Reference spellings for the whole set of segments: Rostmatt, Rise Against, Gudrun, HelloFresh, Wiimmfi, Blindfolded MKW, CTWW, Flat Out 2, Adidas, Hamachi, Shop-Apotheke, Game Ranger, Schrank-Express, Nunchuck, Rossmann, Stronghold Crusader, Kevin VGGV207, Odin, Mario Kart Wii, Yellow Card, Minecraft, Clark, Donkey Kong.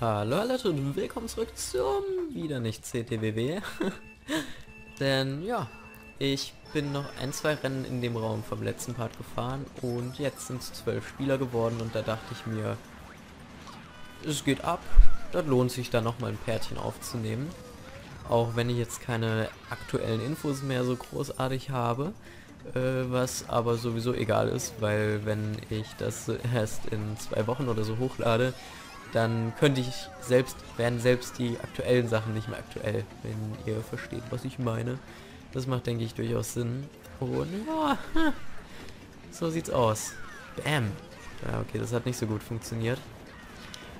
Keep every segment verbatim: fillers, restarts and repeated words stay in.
Hallo Leute und willkommen zurück zum wieder nicht C T W W. Denn ja, ich bin noch ein, zwei Rennen in dem Raum vom letzten Part gefahren und jetzt sind es zwölf Spieler geworden und da dachte ich mir, es geht ab, das lohnt sich da nochmal ein Pärchen aufzunehmen. Auch wenn ich jetzt keine aktuellen Infos mehr so großartig habe, äh, was aber sowieso egal ist, weil wenn ich das erst in zwei Wochen oder so hochlade, dann könnte ich selbst, werden selbst die aktuellen Sachen nicht mehr aktuell, wenn ihr versteht, was ich meine. Das macht, denke ich, durchaus Sinn. Und ja, so sieht's aus. Bam! Ja, okay, das hat nicht so gut funktioniert.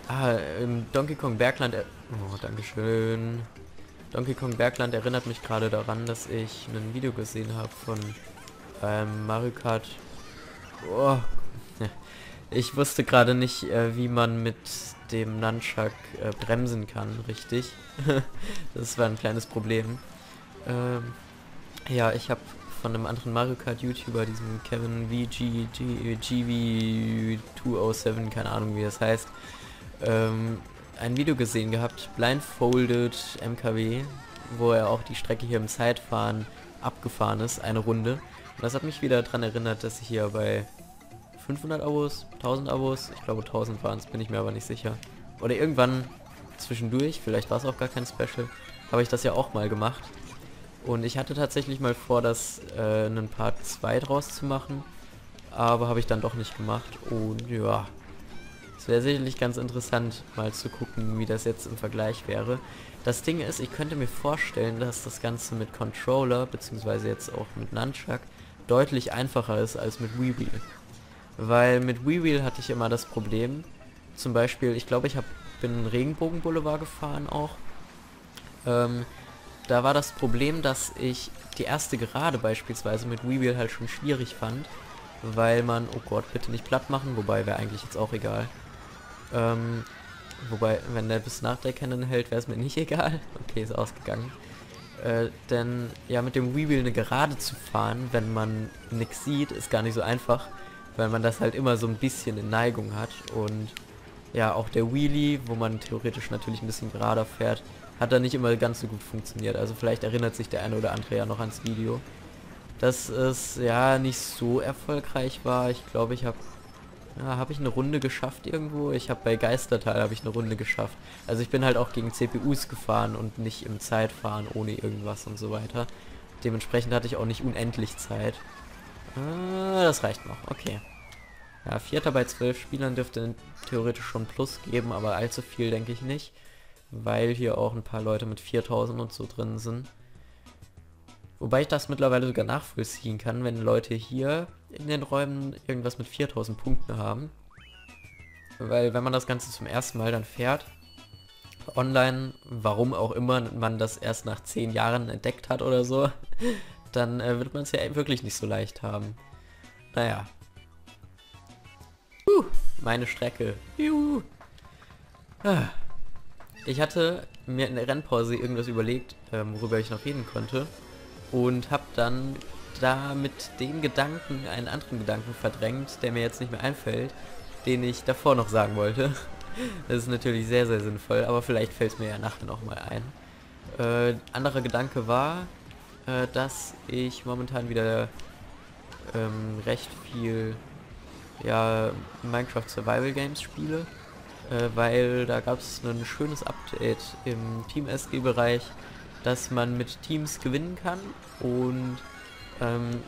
Ah, im Donkey Kong Bergland... Oh, dankeschön. Donkey Kong Bergland erinnert mich gerade daran, dass ich ein Video gesehen habe von ähm, Mario Kart. Oh. Ich wusste gerade nicht, äh, wie man mit dem Nunchuck äh, bremsen kann, richtig. Das war ein kleines Problem. Ähm, ja, ich habe von einem anderen Mario Kart YouTuber, diesem Kevin V G G V zwei null sieben, keine Ahnung wie das heißt, ähm, ein Video gesehen gehabt, Blindfolded M K W, wo er auch die Strecke hier im Zeitfahren abgefahren ist, eine Runde. Und das hat mich wieder daran erinnert, dass ich hier bei fünfhundert Abos, tausend Abos, ich glaube tausend waren es, bin ich mir aber nicht sicher. Oder irgendwann zwischendurch, vielleicht war es auch gar kein Special, habe ich das ja auch mal gemacht. Und ich hatte tatsächlich mal vor, das äh, einen Part zwei draus zu machen, aber habe ich dann doch nicht gemacht. Und ja, es wäre sicherlich ganz interessant, mal zu gucken, wie das jetzt im Vergleich wäre. Das Ding ist, ich könnte mir vorstellen, dass das Ganze mit Controller, beziehungsweise jetzt auch mit Nunchuck, deutlich einfacher ist als mit Wii Wheel. Weil mit Wii Wheel hatte ich immer das Problem, zum Beispiel, ich glaube ich hab, bin Regenbogen Boulevard gefahren auch, ähm, da war das Problem, dass ich die erste Gerade beispielsweise mit Wii Wheel halt schon schwierig fand, weil man, oh Gott, bitte nicht platt machen, wobei wäre eigentlich jetzt auch egal, ähm, wobei, wenn der bis nach der Cannon hält, wäre es mir nicht egal, okay, ist ausgegangen. Äh, denn ja, mit dem Wii Wheel eine Gerade zu fahren, wenn man nichts sieht, ist gar nicht so einfach, weil man das halt immer so ein bisschen in Neigung hat. Und ja, auch der Wheelie, wo man theoretisch natürlich ein bisschen gerader fährt, hat da nicht immer ganz so gut funktioniert. Also vielleicht erinnert sich der eine oder andere ja noch ans Video, dass es ja nicht so erfolgreich war. Ich glaube, ich habe... Ja, habe ich eine Runde geschafft irgendwo? Ich habe bei Geistertal habe ich eine Runde geschafft. Also ich bin halt auch gegen C P Us gefahren und nicht im Zeitfahren ohne irgendwas und so weiter. Dementsprechend hatte ich auch nicht unendlich Zeit. Das reicht noch, okay. Ja, Vierter bei zwölf Spielern dürfte theoretisch schon Plus geben, aber allzu viel denke ich nicht, weil hier auch ein paar Leute mit viertausend und so drin sind. Wobei ich das mittlerweile sogar nachvollziehen kann, wenn Leute hier in den Räumen irgendwas mit viertausend Punkten haben. Weil wenn man das Ganze zum ersten Mal dann fährt, online, warum auch immer man das erst nach zehn Jahren entdeckt hat oder so, dann äh, wird man es ja wirklich nicht so leicht haben. Naja. Uh, meine Strecke. Juhu. Ah. Ich hatte mir in der Rennpause irgendwas überlegt, ähm, worüber ich noch reden konnte. Und habe dann da mit dem Gedanken einen anderen Gedanken verdrängt, der mir jetzt nicht mehr einfällt, den ich davor noch sagen wollte. Das ist natürlich sehr, sehr sinnvoll, aber vielleicht fällt es mir ja nachher nochmal ein. Äh, anderer Gedanke war... dass ich momentan wieder ähm, recht viel ja, Minecraft Survival Games spiele, äh, weil da gab es ein schönes Update im Team-S G-Bereich, dass man mit Teams gewinnen kann und ähm,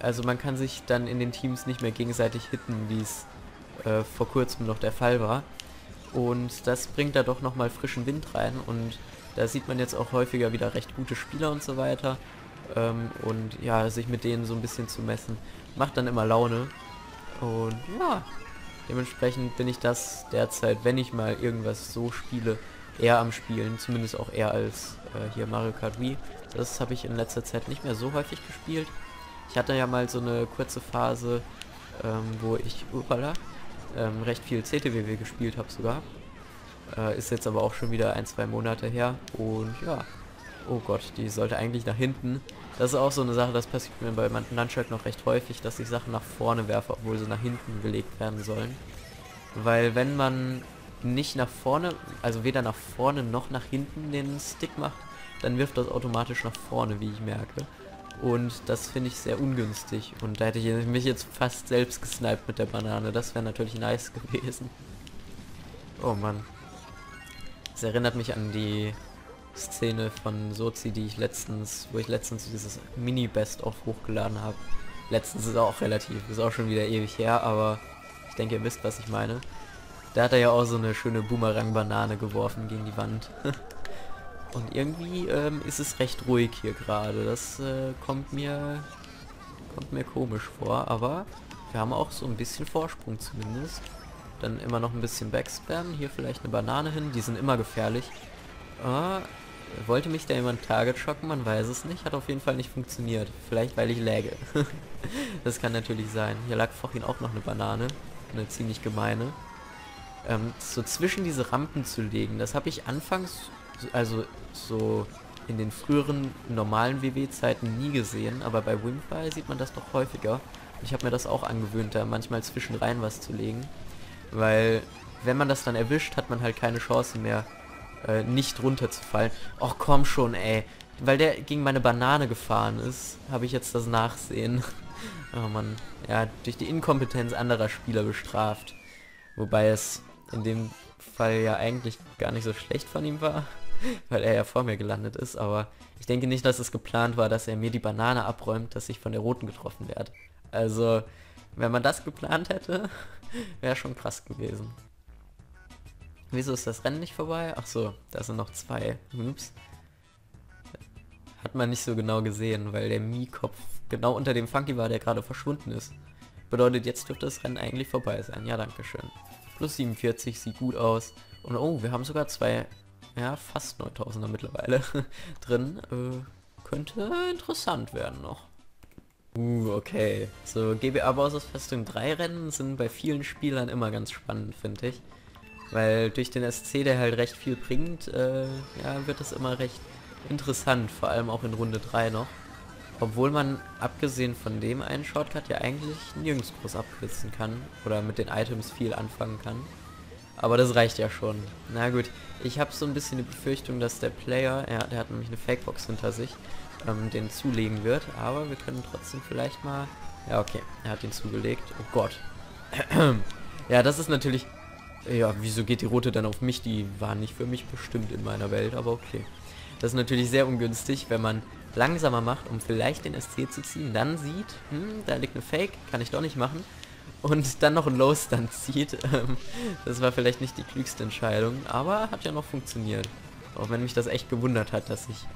also man kann sich dann in den Teams nicht mehr gegenseitig hitten, wie es äh, vor kurzem noch der Fall war. Und das bringt da doch nochmal frischen Wind rein und da sieht man jetzt auch häufiger wieder recht gute Spieler und so weiter. Ähm, und ja, sich mit denen so ein bisschen zu messen, macht dann immer Laune. Und ja, dementsprechend bin ich das derzeit, wenn ich mal irgendwas so spiele, eher am Spielen. Zumindest auch eher als äh, hier Mario Kart Wii. Das habe ich in letzter Zeit nicht mehr so häufig gespielt. Ich hatte ja mal so eine kurze Phase, ähm, wo ich upala, ähm, recht viel C T W W gespielt habe sogar. Äh, ist jetzt aber auch schon wieder ein, zwei Monate her. Und ja... Oh Gott, die sollte eigentlich nach hinten. Das ist auch so eine Sache, das passiert mir bei meinem Nunchuck noch recht häufig, dass ich Sachen nach vorne werfe, obwohl sie nach hinten gelegt werden sollen. Weil wenn man nicht nach vorne, also weder nach vorne noch nach hinten den Stick macht, dann wirft das automatisch nach vorne, wie ich merke. Und das finde ich sehr ungünstig. Und da hätte ich mich jetzt fast selbst gesniped mit der Banane. Das wäre natürlich nice gewesen. Oh Mann. Das erinnert mich an die Szene von Sozi, die ich letztens, wo ich letztens dieses Mini-Best-Off hochgeladen habe. Letztens ist auch relativ, ist auch schon wieder ewig her, aber ich denke, ihr wisst, was ich meine. Da hat er ja auch so eine schöne Boomerang-Banane geworfen gegen die Wand. Und irgendwie ähm, ist es recht ruhig hier gerade. Das äh, kommt mir kommt mir komisch vor, aber wir haben auch so ein bisschen Vorsprung zumindest. Dann immer noch ein bisschen Backspam. Hier vielleicht eine Banane hin. Die sind immer gefährlich. Ah, wollte mich da jemand Target schocken? Man weiß es nicht. Hat auf jeden Fall nicht funktioniert. Vielleicht, weil ich läge. Das kann natürlich sein. Hier lag vorhin auch noch eine Banane. Eine ziemlich gemeine. Ähm, so zwischen diese Rampen zu legen, das habe ich anfangs, also so in den früheren normalen W W-Zeiten nie gesehen, aber bei Wiimmfi sieht man das doch häufiger. Und ich habe mir das auch angewöhnt, da manchmal zwischen rein was zu legen, weil wenn man das dann erwischt, hat man halt keine Chance mehr, äh, nicht runterzufallen. Och komm schon, ey. Weil der gegen meine Banane gefahren ist, habe ich jetzt das Nachsehen. Oh Mann. Ja, durch die Inkompetenz anderer Spieler bestraft. Wobei es in dem Fall ja eigentlich gar nicht so schlecht von ihm war, weil er ja vor mir gelandet ist, aber ich denke nicht, dass es geplant war, dass er mir die Banane abräumt, dass ich von der roten getroffen werde. Also, wenn man das geplant hätte, wäre schon krass gewesen. Wieso ist das Rennen nicht vorbei? Ach so, da sind noch zwei. Ups. Hat man nicht so genau gesehen, weil der Mii-Kopf genau unter dem Funky war, der gerade verschwunden ist. Bedeutet, jetzt dürfte das Rennen eigentlich vorbei sein. Ja, danke schön. Plus siebenundvierzig, sieht gut aus. Und oh, wir haben sogar zwei, ja, fast neuntausender mittlerweile drin. Äh, könnte interessant werden noch. Uh, okay. So, G B A-Boss-Festung drei Rennen sind bei vielen Spielern immer ganz spannend, finde ich. Weil durch den S C, der halt recht viel bringt, äh, ja, wird das immer recht interessant. Vor allem auch in Runde drei noch. Obwohl man, abgesehen von dem einen Shortcut, ja eigentlich nirgends groß abkürzen kann. Oder mit den Items viel anfangen kann. Aber das reicht ja schon. Na gut, ich habe so ein bisschen die Befürchtung, dass der Player, ja, der hat nämlich eine Fakebox hinter sich, ähm, den zulegen wird. Aber wir können trotzdem vielleicht mal... Ja, okay, er hat ihn zugelegt. Oh Gott. Ja, das ist natürlich... Ja, wieso geht die rote dann auf mich? Die war nicht für mich bestimmt in meiner Welt, aber okay. Das ist natürlich sehr ungünstig, wenn man langsamer macht, um vielleicht den S C zu ziehen, dann sieht, hm, da liegt eine Fake, kann ich doch nicht machen, und dann noch ein Low-Stand zieht. Das war vielleicht nicht die klügste Entscheidung, aber hat ja noch funktioniert. Auch wenn mich das echt gewundert hat, dass ich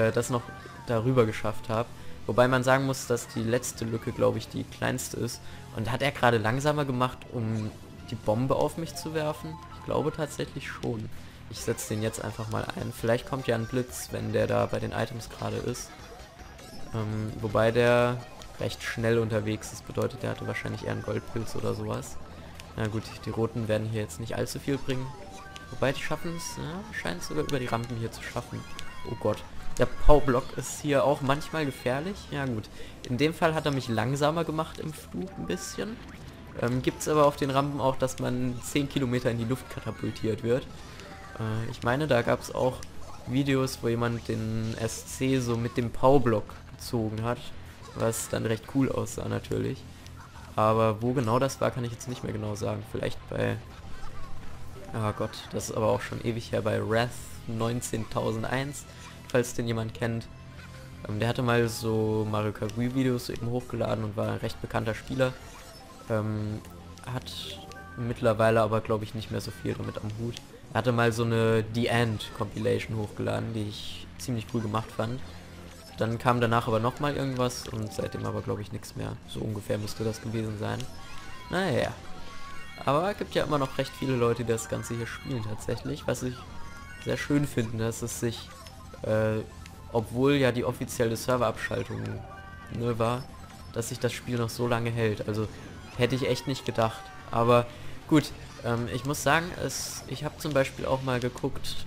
äh, das noch darüber geschafft habe. Wobei man sagen muss, dass die letzte Lücke, glaube ich, die kleinste ist. Und hat er gerade langsamer gemacht, um die Bombe auf mich zu werfen? Ich glaube tatsächlich schon. Ich setze den jetzt einfach mal ein. Vielleicht kommt ja ein Blitz, wenn der da bei den Items gerade ist. Ähm, wobei der recht schnell unterwegs ist. Bedeutet, der hatte wahrscheinlich eher einen Goldpilz oder sowas. Na gut, die Roten werden hier jetzt nicht allzu viel bringen. Wobei, die schaffen es, ja, scheint es sogar über die Rampen hier zu schaffen. Oh Gott. Der Pow-Block ist hier auch manchmal gefährlich. Ja gut, in dem Fall hat er mich langsamer gemacht im Flug ein bisschen. Ähm, gibt es aber auf den Rampen auch, dass man zehn Kilometer in die Luft katapultiert wird. Ich meine, da gab es auch Videos, wo jemand den S C so mit dem Pow-Block gezogen hat, was dann recht cool aussah natürlich. Aber wo genau das war, kann ich jetzt nicht mehr genau sagen. Vielleicht bei... Ah Gott, das ist aber auch schon ewig her, bei Wrath neunzehntausendundeins, falls den jemand kennt. Ähm, der hatte mal so Mario Kart Wii Videos eben hochgeladen und war ein recht bekannter Spieler. Ähm, hat mittlerweile aber, glaube ich, nicht mehr so viel damit am Hut. Er hatte mal so eine The End Compilation hochgeladen, die ich ziemlich cool gemacht fand. Dann kam danach aber nochmal irgendwas und seitdem aber, glaube ich, nichts mehr. So ungefähr müsste das gewesen sein. Naja. Aber es gibt ja immer noch recht viele Leute, die das Ganze hier spielen tatsächlich, was ich sehr schön finde, dass es sich, äh, obwohl ja die offizielle Serverabschaltung ne, war, dass sich das Spiel noch so lange hält. Also hätte ich echt nicht gedacht. Aber gut. Ich muss sagen, es, ich habe zum Beispiel auch mal geguckt,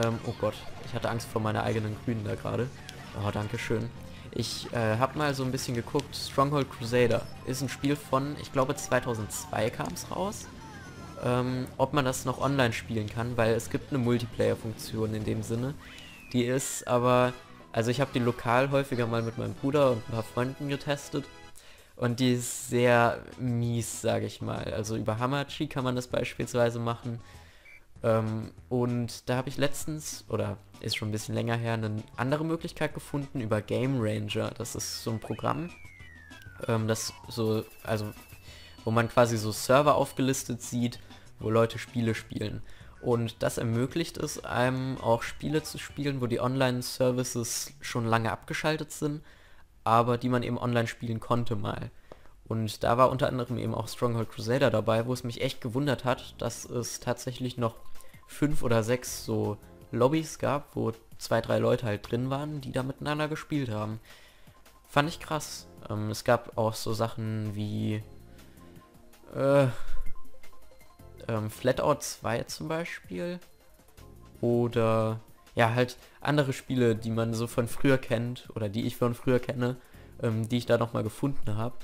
ähm, oh Gott, ich hatte Angst vor meiner eigenen Grünen da gerade. Oh, danke schön. Ich äh, habe mal so ein bisschen geguckt, Stronghold Crusader ist ein Spiel von, ich glaube zweitausendzwei kam es raus. ähm, ob man das noch online spielen kann, weil es gibt eine Multiplayer-Funktion in dem Sinne. Die ist aber, also ich habe die lokal häufiger mal mit meinem Bruder und ein paar Freunden getestet. Und die ist sehr mies, sage ich mal. Also über Hamachi kann man das beispielsweise machen. Ähm, und da habe ich letztens, oder ist schon ein bisschen länger her, eine andere Möglichkeit gefunden über Game Ranger. Das ist so ein Programm, ähm, das so, also wo man quasi so Server aufgelistet sieht, wo Leute Spiele spielen. Und das ermöglicht es einem auch Spiele zu spielen, wo die Online-Services schon lange abgeschaltet sind, aber die man eben online spielen konnte mal. Und da war unter anderem eben auch Stronghold Crusader dabei, wo es mich echt gewundert hat, dass es tatsächlich noch fünf oder sechs so Lobbys gab, wo zwei, drei Leute halt drin waren, die da miteinander gespielt haben. Fand ich krass. Ähm, es gab auch so Sachen wie äh, ähm, Flat Out zwei zum Beispiel. Oder ja, halt andere Spiele, die man so von früher kennt, oder die ich von früher kenne, ähm, die ich da nochmal gefunden habe.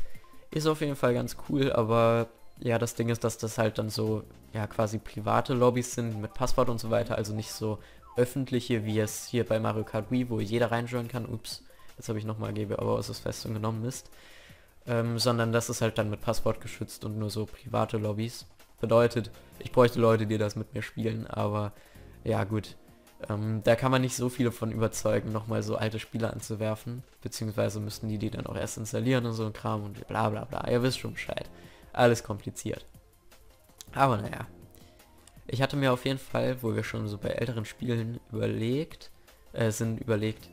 Ist auf jeden Fall ganz cool, aber ja, das Ding ist, dass das halt dann so, ja, quasi private Lobbys sind mit Passwort und so weiter, also nicht so öffentliche, wie es hier bei Mario Kart Wii, wo jeder reinjoinen kann. Ups, jetzt habe ich nochmal G B A-Boss-Festung genommen, Mist. Ähm, sondern das ist halt dann mit Passwort geschützt und nur so private Lobbys. Bedeutet, ich bräuchte Leute, die das mit mir spielen, aber ja, gut. Ähm, da kann man nicht so viele von überzeugen, nochmal so alte Spiele anzuwerfen, beziehungsweise müssten die die dann auch erst installieren und so ein Kram und bla bla bla, ihr wisst schon Bescheid. Alles kompliziert. Aber naja. Ich hatte mir auf jeden Fall, wo wir schon so bei älteren Spielen überlegt, äh, sind überlegt,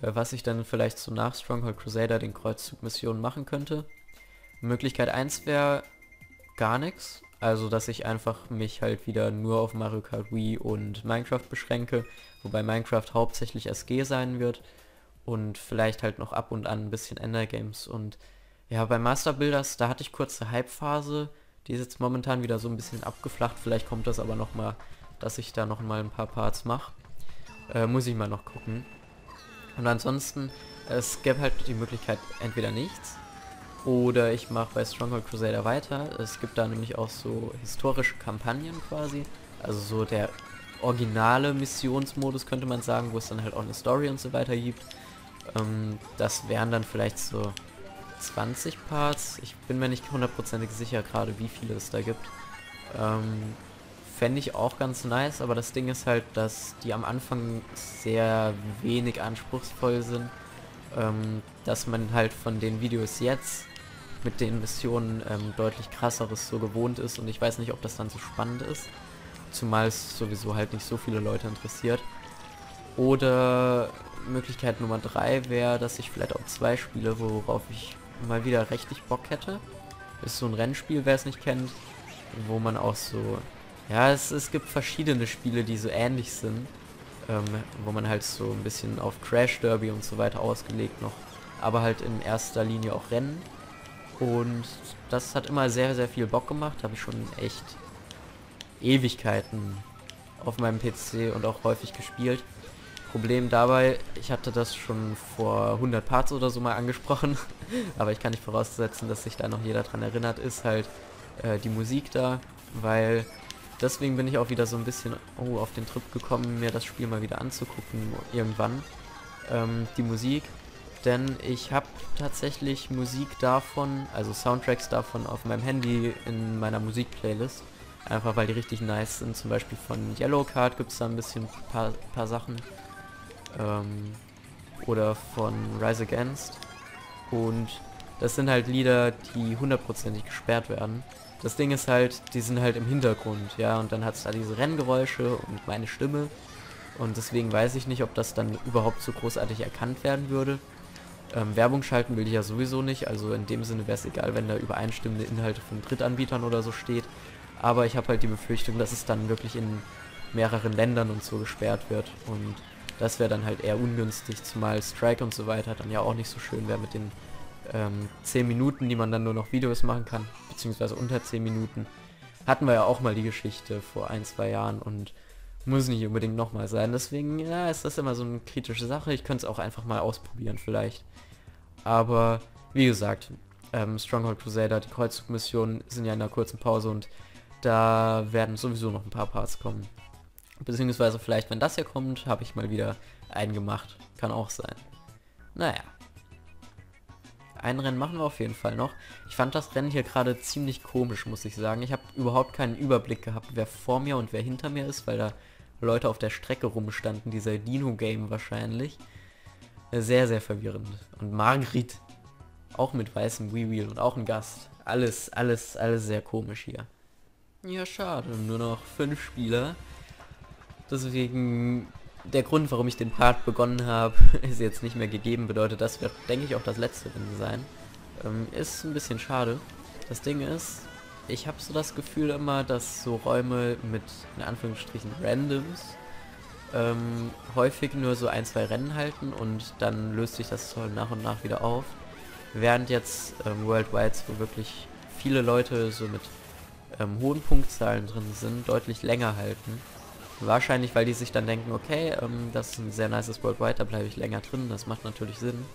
äh, was ich dann vielleicht so nach Stronghold Crusader den Kreuzzug-Missionen machen könnte. Möglichkeit eins wäre gar nichts. Also, dass ich einfach mich halt wieder nur auf Mario Kart Wii und Minecraft beschränke, wobei Minecraft hauptsächlich S G sein wird und vielleicht halt noch ab und an ein bisschen Endergames. Und ja, bei Master Builders, da hatte ich kurze Hype-Phase, die ist jetzt momentan wieder so ein bisschen abgeflacht, vielleicht kommt das aber nochmal, dass ich da nochmal ein paar Parts mache. Äh, muss ich mal noch gucken. Und ansonsten, es gäbe halt die Möglichkeit, entweder nichts, oder ich mache bei Stronghold Crusader weiter. Es gibt da nämlich auch so historische Kampagnen quasi. Also so der originale Missionsmodus könnte man sagen, wo es dann halt auch eine Story und so weiter gibt. Ähm, das wären dann vielleicht so zwanzig Parts. Ich bin mir nicht hundertprozentig sicher gerade, wie viele es da gibt. Ähm, fände ich auch ganz nice, aber das Ding ist halt, dass die am Anfang sehr wenig anspruchsvoll sind. Ähm, dass man halt von den Videos jetzt mit den Missionen ähm, deutlich krasseres so gewohnt ist und ich weiß nicht, ob das dann so spannend ist, zumal es sowieso halt nicht so viele Leute interessiert. Oder Möglichkeit Nummer drei wäre, dass ich Flat Out zwei spiele, worauf ich mal wieder richtig Bock hätte. Ist so ein Rennspiel, wer es nicht kennt, wo man auch so, ja, es, es gibt verschiedene Spiele, die so ähnlich sind, Ähm, wo man halt so ein bisschen auf Crash Derby und so weiter ausgelegt noch, aber halt in erster Linie auch Rennen. Und das hat immer sehr, sehr viel Bock gemacht, habe ich schon echt Ewigkeiten auf meinem P C und auch häufig gespielt. Problem dabei, ich hatte das schon vor hundert Parts oder so mal angesprochen, aber ich kann nicht voraussetzen, dass sich da noch jeder dran erinnert, ist halt äh, die Musik da, weil... Deswegen bin ich auch wieder so ein bisschen oh, auf den Trip gekommen, mir das Spiel mal wieder anzugucken, irgendwann, ähm, die Musik. Denn ich habe tatsächlich Musik davon, also Soundtracks davon, auf meinem Handy in meiner Musikplaylist. Einfach weil die richtig nice sind. Zum Beispiel von Yellow Card gibt es da ein bisschen paar, paar Sachen. Ähm, oder von Rise Against. Und das sind halt Lieder, die hundertprozentig gesperrt werden. Das Ding ist halt, die sind halt im Hintergrund, ja, und dann hat es da diese Renngeräusche und meine Stimme und deswegen weiß ich nicht, ob das dann überhaupt so großartig erkannt werden würde. Ähm, Werbung schalten will ich ja sowieso nicht, also in dem Sinne wäre es egal, wenn da übereinstimmende Inhalte von Drittanbietern oder so steht, aber ich habe halt die Befürchtung, dass es dann wirklich in mehreren Ländern und so gesperrt wird und das wäre dann halt eher ungünstig, zumal Strike und so weiter dann ja auch nicht so schön wäre mit den Ähm, zehn Minuten, die man dann nur noch Videos machen kann, beziehungsweise unter zehn Minuten. Hatten wir ja auch mal die Geschichte vor ein, zwei Jahren und muss nicht unbedingt nochmal sein. Deswegen, ja, ist das immer so eine kritische Sache. Ich könnte es auch einfach mal ausprobieren vielleicht. Aber, wie gesagt, ähm, Stronghold Crusader, die Kreuzzugmissionen sind ja in einer kurzen Pause und Da werden sowieso noch ein paar Parts kommen. Beziehungsweise vielleicht, wenn das hier kommt, habe ich mal wieder einen gemacht. Kann auch sein. Naja. Ein Rennen machen wir auf jeden Fall noch. Ich fand das Rennen hier gerade ziemlich komisch, muss ich sagen. Ich habe überhaupt keinen Überblick gehabt, wer vor mir und wer hinter mir ist, weil da Leute auf der Strecke rumstanden. Dieser Dino-Game wahrscheinlich. Sehr, sehr verwirrend. Und Margrit. Auch mit weißem Wii-Wheel und auch ein Gast. Alles, alles, alles sehr komisch hier. Ja, schade. Nur noch fünf Spieler. Deswegen, der Grund, warum ich den Part begonnen habe, ist jetzt nicht mehr gegeben. Bedeutet, das wird, denke ich, auch das letzte Rennen sein. Ähm, ist ein bisschen schade. Das Ding ist, ich habe so das Gefühl immer, dass so Räume mit, in Anführungsstrichen, Randoms ähm, häufig nur so ein, zwei Rennen halten und dann löst sich das so nach und nach wieder auf. Während jetzt ähm, Worldwide, wo wirklich viele Leute so mit ähm, hohen Punktzahlen drin sind, deutlich länger halten. Wahrscheinlich, weil die sich dann denken, okay, ähm, das ist ein sehr nices Worldwide, da bleibe ich länger drin, das macht natürlich Sinn.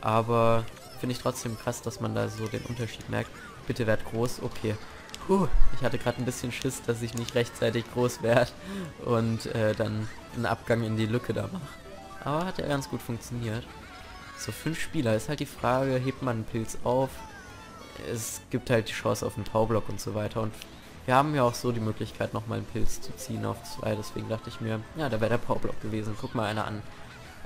Aber finde ich trotzdem krass, dass man da so den Unterschied merkt. Bitte werd groß, okay. Puh, ich hatte gerade ein bisschen Schiss, dass ich nicht rechtzeitig groß werde und äh, dann einen Abgang in die Lücke da mache. Aber hat ja ganz gut funktioniert. So, fünf Spieler ist halt die Frage, hebt man einen Pilz auf? Es gibt halt die Chance auf einen Taublock und so weiter und wir haben ja auch so die Möglichkeit, nochmal einen Pilz zu ziehen auf zwei, deswegen dachte ich mir, ja, da wäre der Powerblock gewesen. Guck mal einer an.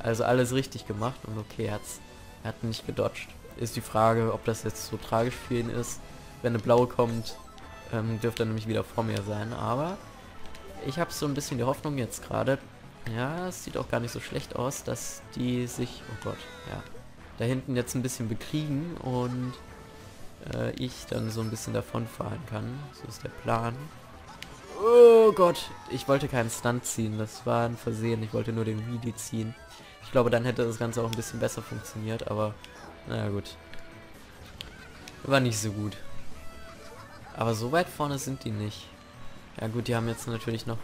Also alles richtig gemacht und okay, hat's, hat nicht gedodged. Ist die Frage, ob das jetzt so tragisch für ihn ist. Wenn eine blaue kommt, ähm, dürfte er nämlich wieder vor mir sein, aber ich habe so ein bisschen die Hoffnung jetzt gerade, ja, es sieht auch gar nicht so schlecht aus, dass die sich, oh Gott, ja, da hinten jetzt ein bisschen bekriegen und ich dann so ein bisschen davon fahren kann. So ist der Plan. Oh Gott, ich wollte keinen Stunt ziehen, das war ein Versehen, ich wollte nur den Wheelie ziehen. Ich glaube, dann hätte das Ganze auch ein bisschen besser funktioniert, aber naja gut. War nicht so gut. Aber so weit vorne sind die nicht. Ja gut, die haben jetzt natürlich noch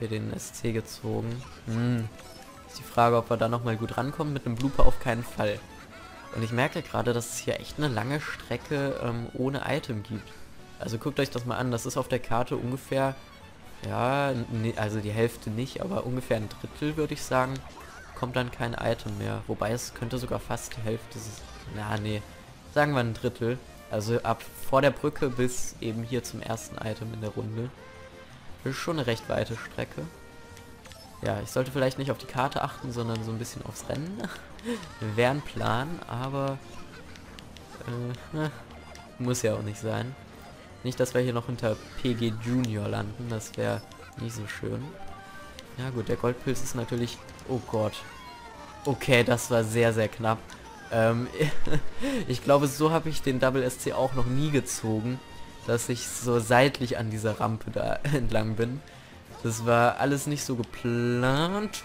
hier den S C gezogen. Hm. Ist die Frage, ob wir da nochmal gut rankommen, mit einem Blooper auf keinen Fall. Und ich merke gerade, dass es hier echt eine lange Strecke ähm, ohne Item gibt. Also guckt euch das mal an, das ist auf der Karte ungefähr, ja, ne, also die Hälfte nicht, aber ungefähr ein Drittel, würde ich sagen, kommt dann kein Item mehr. Wobei es könnte sogar fast die Hälfte, na nee, sagen wir ein Drittel. Also ab vor der Brücke bis eben hier zum ersten Item in der Runde. Das ist schon eine recht weite Strecke. Ja, ich sollte vielleicht nicht auf die Karte achten, sondern so ein bisschen aufs Rennen. Wäre ein Plan, aber äh, muss ja auch nicht sein. Nicht, dass wir hier noch hinter P G Junior landen, das wäre nicht so schön. Ja gut, der Goldpilz ist natürlich... Oh Gott. Okay, das war sehr, sehr knapp. Ähm, ich glaube, so habe ich den Double S C auch noch nie gezogen, dass ich so seitlich an dieser Rampe da entlang bin. Das war alles nicht so geplant,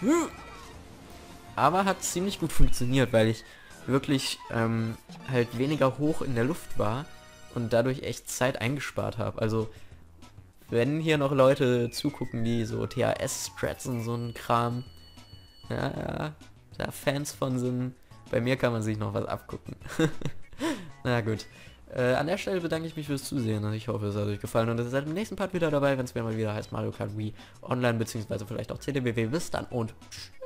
aber hat ziemlich gut funktioniert, weil ich wirklich ähm, halt weniger hoch in der Luft war und dadurch echt Zeit eingespart habe. Also wenn hier noch Leute zugucken, die so T H S-Strats und so ein Kram, ja, ja, da Fans von sind, bei mir kann man sich noch was abgucken. Na gut. Äh, an der Stelle bedanke ich mich fürs Zusehen. Ich hoffe, es hat euch gefallen und ihr seid im nächsten Part wieder dabei, wenn es mir mal wieder heißt Mario Kart Wii Online, beziehungsweise vielleicht auch C T W W. Bis dann und tschüss.